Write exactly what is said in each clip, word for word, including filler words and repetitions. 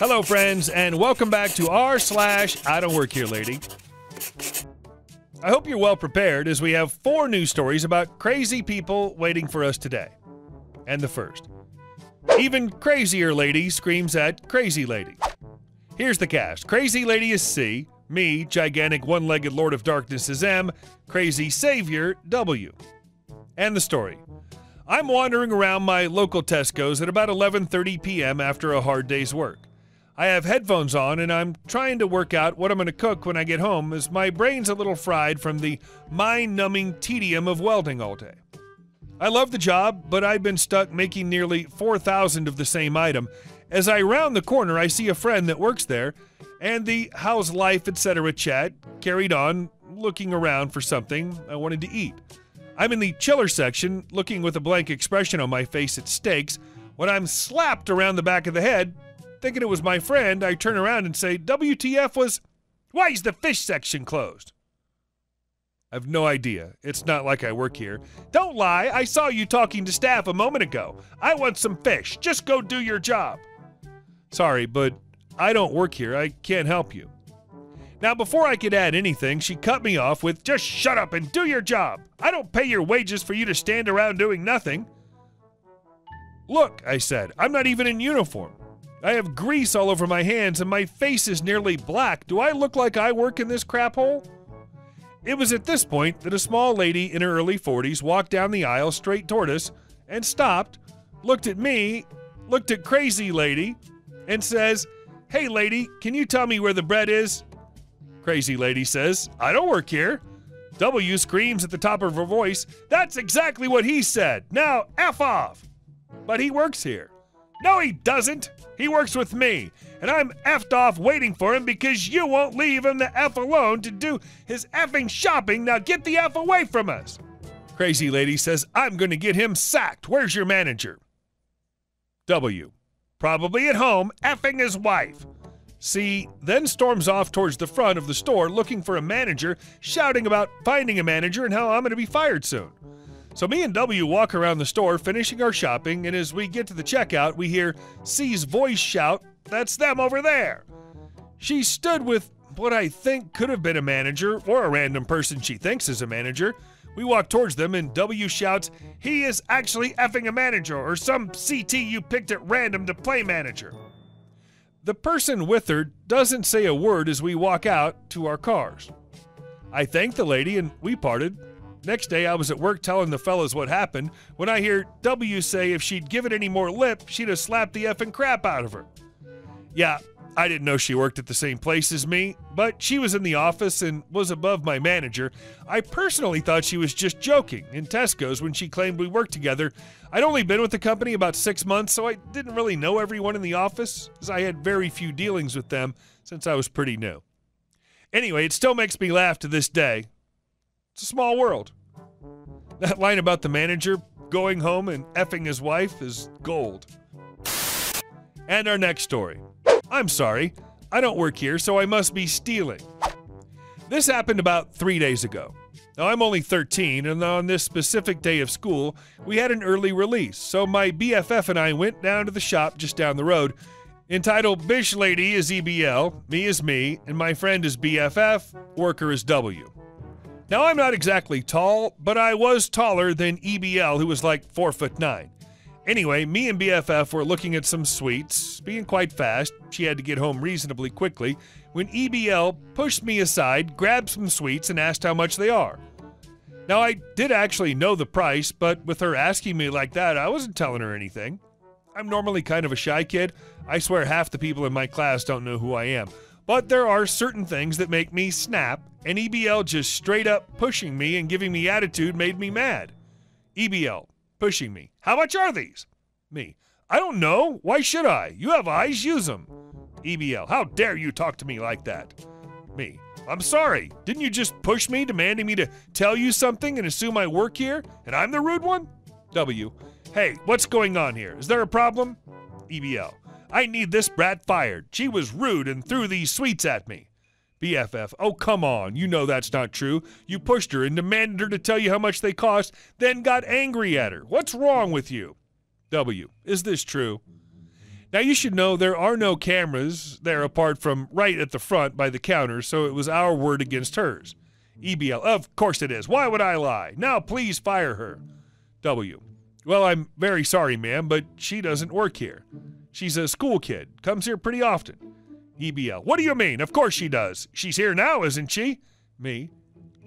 Hello, friends, and welcome back to r slash I Don't Work Here, Lady. I hope you're well prepared, as we have four news stories about crazy people waiting for us today. And the first. Even crazier lady screams at crazy lady. Here's the cast. Crazy Lady is C. Me, gigantic one-legged lord of darkness, is M. Crazy Savior, W. And the story. I'm wandering around my local Tesco's at about eleven thirty p m after a hard day's work. I have headphones on and I'm trying to work out what I'm going to cook when I get home, as my brain's a little fried from the mind-numbing tedium of welding all day. I love the job, but I've been stuck making nearly four thousand of the same item. As I round the corner, I see a friend that works there, and the how's life, et cetera chat carried on, looking around for something I wanted to eat. I'm in the chiller section, looking with a blank expression on my face at steaks, when I'm slapped around the back of the head. Thinking it was my friend, I turn around and say, W T F was, why is the fish section closed? I've no idea. It's not like I work here. Don't lie. I saw you talking to staff a moment ago. I want some fish. Just go do your job. Sorry, but I don't work here. I can't help you. Now, before I could add anything, she cut me off with, just shut up and do your job. I don't pay your wages for you to stand around doing nothing. Look, I said, I'm not even in uniform. I have grease all over my hands and my face is nearly black. Do I look like I work in this crap hole? It was at this point that a small lady in her early forties walked down the aisle straight toward us and stopped, looked at me, looked at Crazy Lady, and says, hey lady, can you tell me where the bread is? Crazy Lady says, I don't work here. W screams at the top of her voice, that's exactly what he said. Now F off. But he works here. No, he doesn't. He works with me, and I'm effed off waiting for him because you won't leave him the F alone to do his effing shopping. Now get the F away from us. Crazy Lady says, I'm going to get him sacked. Where's your manager? W, probably at home, effing his wife. C, then storms off towards the front of the store looking for a manager, shouting about finding a manager and how I'm going to be fired soon. So me and W walk around the store, finishing our shopping, and as we get to the checkout, we hear C's voice shout, that's them over there. She stood with what I think could have been a manager, or a random person she thinks is a manager. We walk towards them, and W shouts, he is actually effing a manager, or some C T you picked at random to play manager. The person with her doesn't say a word as we walk out to our cars. I thank the lady, and we parted. Next day, I was at work telling the fellas what happened when I hear W say if she'd given any more lip, she'd have slapped the effing crap out of her. Yeah, I didn't know she worked at the same place as me, but she was in the office and was above my manager. I personally thought she was just joking in Tesco's when she claimed we worked together. I'd only been with the company about six months, so I didn't really know everyone in the office, as I had very few dealings with them since I was pretty new. Anyway, it still makes me laugh to this day. It's a small world. That line about the manager going home and effing his wife is gold. And our next story. I'm sorry, I don't work here, so I must be stealing. This happened about three days ago. Now, I'm only thirteen, and on this specific day of school, we had an early release, so my B F F and I went down to the shop just down the road, entitled Bish Lady is E B L, me is me, and my friend is B F F, worker is W. Now, I'm not exactly tall, but I was taller than E B L, who was like four foot nine. Anyway, me and B F F were looking at some sweets, being quite fast. She had to get home reasonably quickly when E B L pushed me aside, grabbed some sweets, and asked how much they are. Now, I did actually know the price, but with her asking me like that, I wasn't telling her anything. I'm normally kind of a shy kid. I swear half the people in my class don't know who I am. But there are certain things that make me snap, and E B L just straight up pushing me and giving me attitude made me mad. E B L, pushing me. How much are these? Me. I don't know. Why should I? You have eyes, use them. E B L, how dare you talk to me like that? Me. I'm sorry. Didn't you just push me, demanding me to tell you something and assume I work here, and I'm the rude one? W. Hey, what's going on here? Is there a problem? E B L. I need this brat fired. She was rude and threw these sweets at me. B F F, oh come on, you know that's not true. You pushed her and demanded her to tell you how much they cost, then got angry at her. What's wrong with you? W, is this true? Now, you should know there are no cameras there apart from right at the front by the counter, so it was our word against hers. E B L, of course it is. Why would I lie? Now, please fire her. W, well, I'm very sorry, ma'am, but she doesn't work here. She's a school kid, comes here pretty often. E B L, what do you mean? Of course she does. She's here now, isn't she? Me,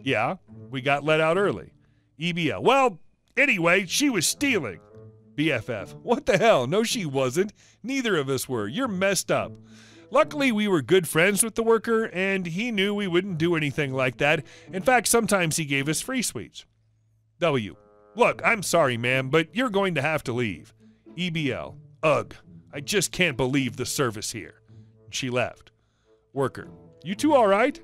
yeah, we got let out early. E B L, well, anyway, she was stealing. B F F, what the hell? No, she wasn't. Neither of us were. You're messed up. Luckily, we were good friends with the worker, and he knew we wouldn't do anything like that. In fact, sometimes he gave us free sweets. W, look, I'm sorry, ma'am, but you're going to have to leave. E B L, ugh, I just can't believe the service here. She left. Worker, you two all right?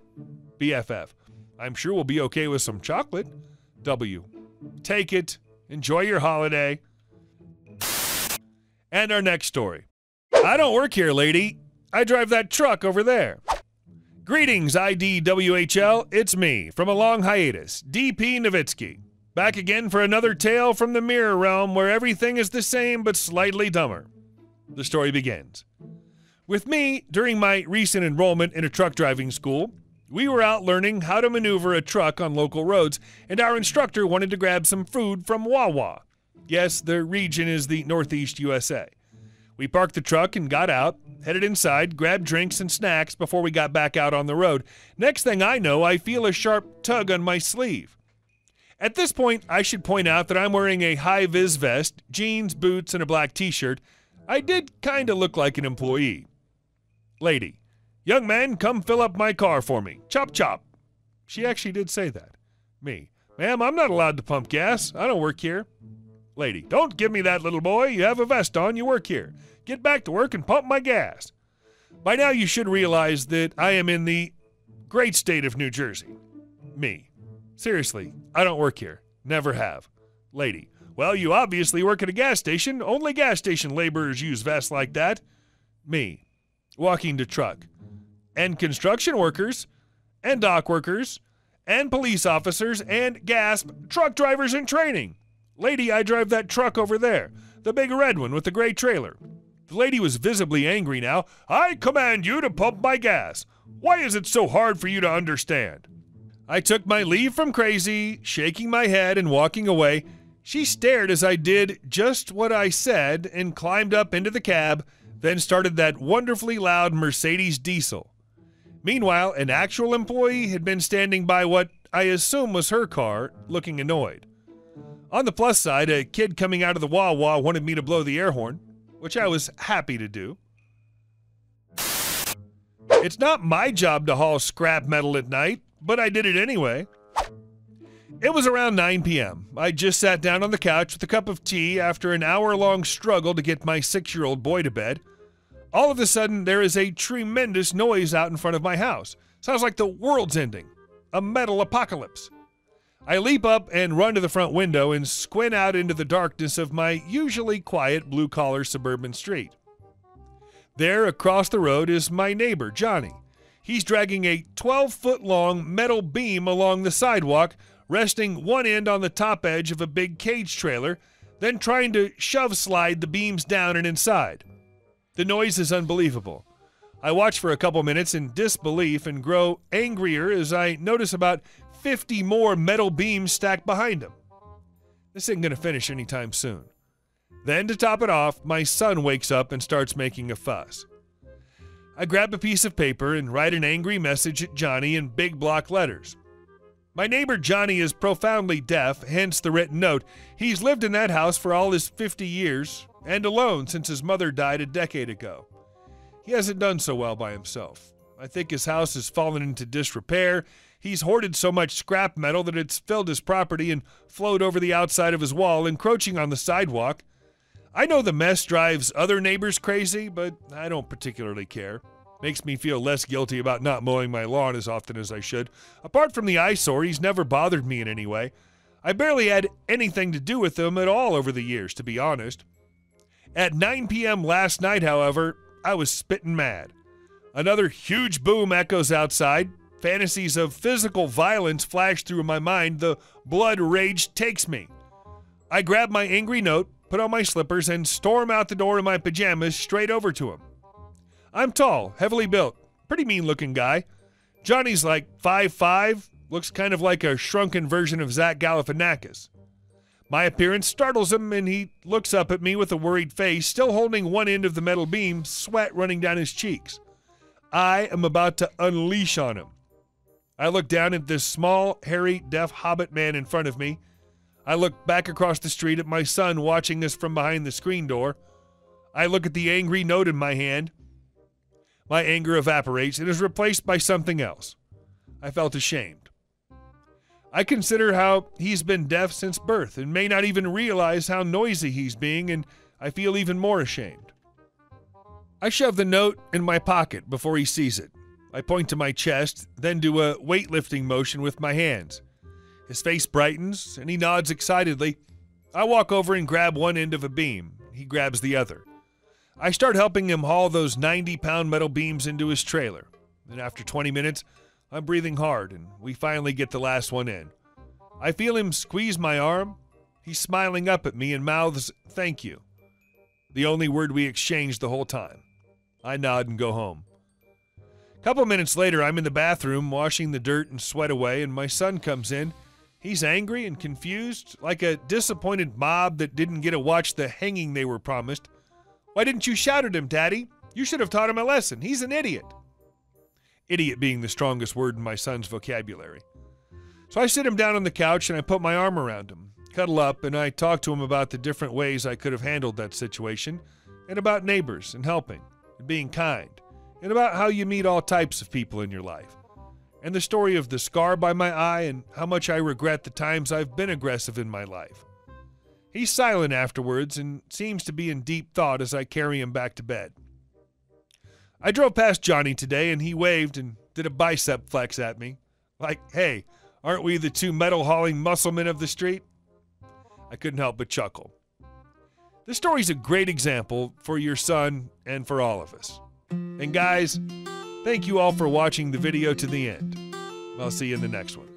B F F, I'm sure we'll be okay with some chocolate. W, take it. Enjoy your holiday. And our next story. I don't work here, lady. I drive that truck over there. Greetings, I D W H L. It's me, from a long hiatus, D P Nowitzki. Back again for another tale from the mirror realm where everything is the same but slightly dumber. The story begins. With me, during my recent enrollment in a truck driving school, we were out learning how to maneuver a truck on local roads, and our instructor wanted to grab some food from Wawa. Yes, the region is the Northeast U S A. We parked the truck and got out, headed inside, grabbed drinks and snacks before we got back out on the road. Next thing I know, I feel a sharp tug on my sleeve. At this point, I should point out that I'm wearing a high-vis vest, jeans, boots, and a black t-shirt. I did kind of look like an employee. Lady, young man, come fill up my car for me. Chop, chop. She actually did say that. Me, ma'am, I'm not allowed to pump gas. I don't work here. Lady, don't give me that, little boy. You have a vest on. You work here. Get back to work and pump my gas. By now you should realize that I am in the great state of New Jersey. Me, seriously, I don't work here. Never have. Lady, well, you obviously work at a gas station. Only gas station laborers use vests like that. Me, walking to truck. And construction workers, and dock workers, and police officers, and gasp, truck drivers in training. Lady, I drive that truck over there, the big red one with the gray trailer. The lady was visibly angry now. I command you to pump my gas. Why is it so hard for you to understand? I took my leave from crazy, shaking my head and walking away. She stared as I did just what I said and climbed up into the cab, then started that wonderfully loud Mercedes diesel. Meanwhile, an actual employee had been standing by what I assume was her car, looking annoyed. On the plus side, a kid coming out of the Wawa wanted me to blow the air horn, which I was happy to do. It's not my job to haul scrap metal at night, but I did it anyway. It was around nine p m I just sat down on the couch with a cup of tea after an hour-long struggle to get my six-year-old boy to bed. All of a sudden, there is a tremendous noise out in front of my house. Sounds like the world's ending. A metal apocalypse. I leap up and run to the front window and squint out into the darkness of my usually quiet blue-collar suburban street. There, across the road, is my neighbor, Johnny. He's dragging a twelve-foot-long metal beam along the sidewalk, resting one end on the top edge of a big cage trailer, then trying to shove slide the beams down and inside. The noise is unbelievable. I watch for a couple minutes in disbelief and grow angrier as I notice about fifty more metal beams stacked behind him. This isn't going to finish anytime soon. Then, to top it off, my son wakes up and starts making a fuss. I grab a piece of paper and write an angry message at Johnny in big block letters. My neighbor Johnny is profoundly deaf, hence the written note. He's lived in that house for all his fifty years, and alone since his mother died a decade ago. He hasn't done so well by himself. I think his house has fallen into disrepair. He's hoarded so much scrap metal that it's filled his property and flowed over the outside of his wall, encroaching on the sidewalk. I know the mess drives other neighbors crazy, but I don't particularly care. Makes me feel less guilty about not mowing my lawn as often as I should. Apart from the eyesore, he's never bothered me in any way. I barely had anything to do with him at all over the years, to be honest. At nine p m last night, however, I was spitting mad. Another huge boom echoes outside. Fantasies of physical violence flash through my mind. The blood rage takes me. I grab my angry note, put on my slippers, and storm out the door in my pajamas straight over to him. I'm tall, heavily built, pretty mean-looking guy. Johnny's like five five, looks kind of like a shrunken version of Zach Galifianakis. My appearance startles him, and he looks up at me with a worried face, still holding one end of the metal beam, sweat running down his cheeks. I am about to unleash on him. I look down at this small, hairy, deaf hobbit man in front of me. I look back across the street at my son watching us from behind the screen door. I look at the angry note in my hand. My anger evaporates and is replaced by something else. I felt ashamed. I consider how he's been deaf since birth and may not even realize how noisy he's being, and I feel even more ashamed. I shove the note in my pocket before he sees it. I point to my chest, then do a weightlifting motion with my hands. His face brightens, and he nods excitedly. I walk over and grab one end of a beam. He grabs the other. I start helping him haul those ninety-pound metal beams into his trailer. And after twenty minutes, I'm breathing hard, and we finally get the last one in. I feel him squeeze my arm. He's smiling up at me and mouths, "Thank you." The only word we exchanged the whole time. I nod and go home. A couple minutes later, I'm in the bathroom washing the dirt and sweat away, and my son comes in. He's angry and confused, like a disappointed mob that didn't get to watch the hanging they were promised. "Why didn't you shout at him, Daddy? You should have taught him a lesson. He's an idiot." Idiot being the strongest word in my son's vocabulary. So I sit him down on the couch and I put my arm around him, cuddle up, and I talk to him about the different ways I could have handled that situation, and about neighbors and helping and being kind, and about how you meet all types of people in your life, and the story of the scar by my eye and how much I regret the times I've been aggressive in my life. He's silent afterwards and seems to be in deep thought as I carry him back to bed. I drove past Johnny today and he waved and did a bicep flex at me. Like, "Hey, aren't we the two metal-hauling musclemen of the street?" I couldn't help but chuckle. This story's a great example for your son and for all of us. And guys, thank you all for watching the video to the end. I'll see you in the next one.